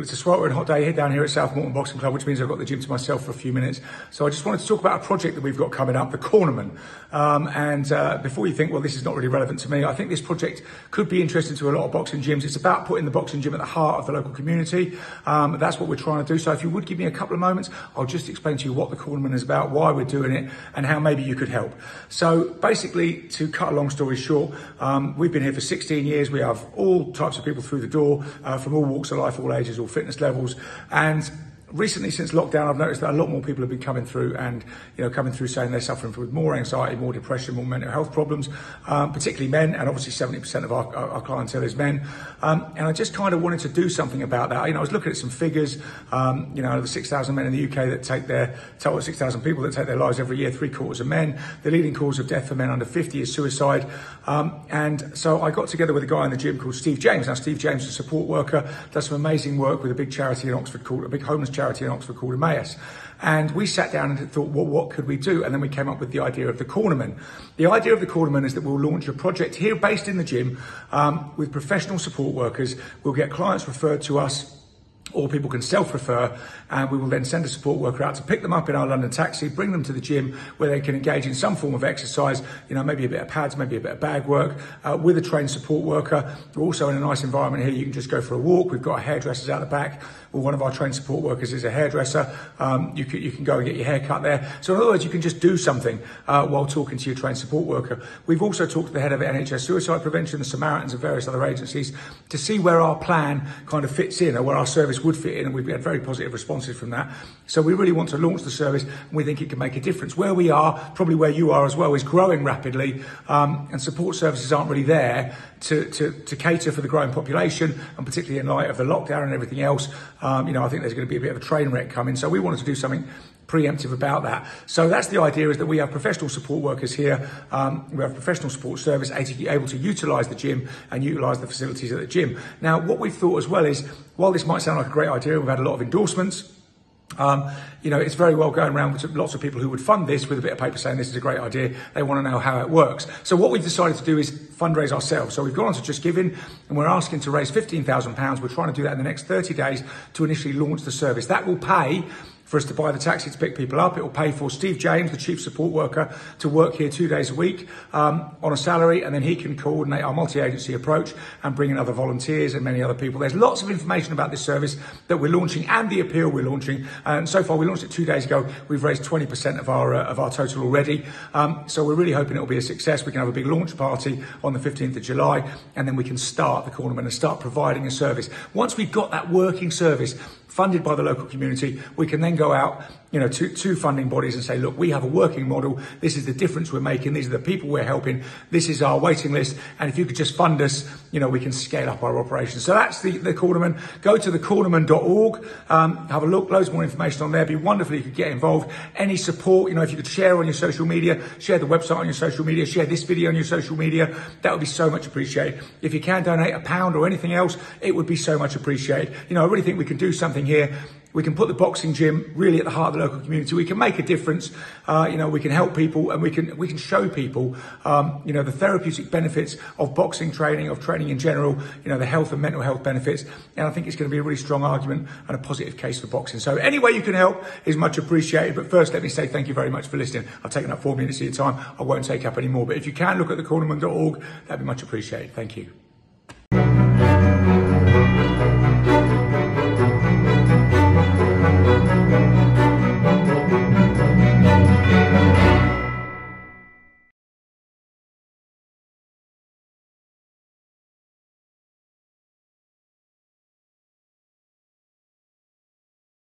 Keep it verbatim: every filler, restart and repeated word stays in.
Well, it's a sweltering hot day here down here at South Morton Boxing Club, which means I've got the gym to myself for a few minutes. So I just wanted to talk about a project that we've got coming up, The Cornermen. Um, and uh, before you think, well, this is not really relevant to me, I think this project could be interesting to a lot of boxing gyms. It's about putting the boxing gym at the heart of the local community. Um, that's what we're trying to do. So if you would give me a couple of moments, I'll just explain to you what The Cornermen is about, why we're doing it, and how maybe you could help. So basically, to cut a long story short, um, we've been here for sixteen years. We have all types of people through the door, uh, from all walks of life, all ages, all fitness levels. And recently, since lockdown, I've noticed that a lot more people have been coming through and, you know, coming through saying they're suffering with more anxiety, more depression, more mental health problems, um, particularly men. And obviously seventy percent of our, our clientele is men. Um, and I just kind of wanted to do something about that. You know, I was looking at some figures, um, you know, the six thousand men in the U K that take their, total six thousand people that take their lives every year, three quarters of men. The leading cause of death for men under fifty is suicide. Um, and so I got together with a guy in the gym called Steve James. Now, Steve James is a support worker, does some amazing work with a big charity in Oxford called, a big homeless charity. charity in Oxford called Emmaus. And we sat down and thought, well, what could we do? And then we came up with the idea of The Cornermen. The idea of The Cornermen is that we'll launch a project here based in the gym um, with professional support workers. We'll get clients referred to us, or people can self-refer, and we will then send a support worker out to pick them up in our London taxi, bring them to the gym where they can engage in some form of exercise, you know, maybe a bit of pads, maybe a bit of bag work, uh, with a trained support worker. We're also in a nice environment here. You can just go for a walk. We've got our hairdressers out the back. Well, one of our trained support workers is a hairdresser. Um, you can, you can go and get your hair cut there. So in other words, you can just do something uh, while talking to your trained support worker. We've also talked to the head of N H S Suicide Prevention, the Samaritans, and various other agencies to see where our plan kind of fits in, or where our service would fit in, and we've had very positive responses from that. So we really want to launch the service, and we think it can make a difference. Where we are, probably where you are as well, is growing rapidly, um, and support services aren't really there to, to, to cater for the growing population, and particularly in light of the lockdown and everything else. Um, you know, I think there's going to be a bit of a train wreck coming. So we wanted to do something preemptive about that. So that's the idea, is that we have professional support workers here. Um, we have professional support service able to utilise the gym and utilise the facilities at the gym. Now, what we've thought as well is, while this might sound like a great idea, we've had a lot of endorsements. Um, you know, it's very well going around with lots of people who would fund this with a bit of paper saying this is a great idea. They want to know how it works. So what we've decided to do is fundraise ourselves. So we've gone on to Just Giving, and we're asking to raise fifteen thousand pounds. We're trying to do that in the next thirty days to initially launch the service. That will pay for us to buy the taxi to pick people up. It will pay for Steve James, the chief support worker, to work here two days a week um, on a salary, and then he can coordinate our multi-agency approach and bring in other volunteers and many other people. There's lots of information about this service that we're launching and the appeal we're launching. And so far, we launched it two days ago. We've raised twenty percent of our uh, of our total already. Um, so we're really hoping it will be a success. We can have a big launch party on the fifteenth of July, and then we can start The Cornermen and start providing a service. Once we've got that working service funded by the local community, we can then go out, you know, to, to funding bodies and say, look, we have a working model. This is the difference we're making. These are the people we're helping. This is our waiting list. And if you could just fund us, you know, we can scale up our operations. So that's the, the Cornermen. Go to the cornerman dot org. Um, have a look. Loads more information on there. It'd be wonderful if you could get involved. Any support, you know, if you could share on your social media, share the website on your social media, share this video on your social media, that would be so much appreciated. If you can donate a pound or anything else, it would be so much appreciated. You know, I really think we can do something here. We can put the boxing gym really at the heart of the local community. We can make a difference. Uh, you know, we can help people, and we can we can show people, um, you know, the therapeutic benefits of boxing training, of training in general. You know, the health and mental health benefits. And I think it's going to be a really strong argument and a positive case for boxing. So any way you can help is much appreciated. But first, let me say thank you very much for listening. I've taken up four minutes of your time. I won't take up any more. But if you can look at the cornerman dot org, that'd be much appreciated. Thank you.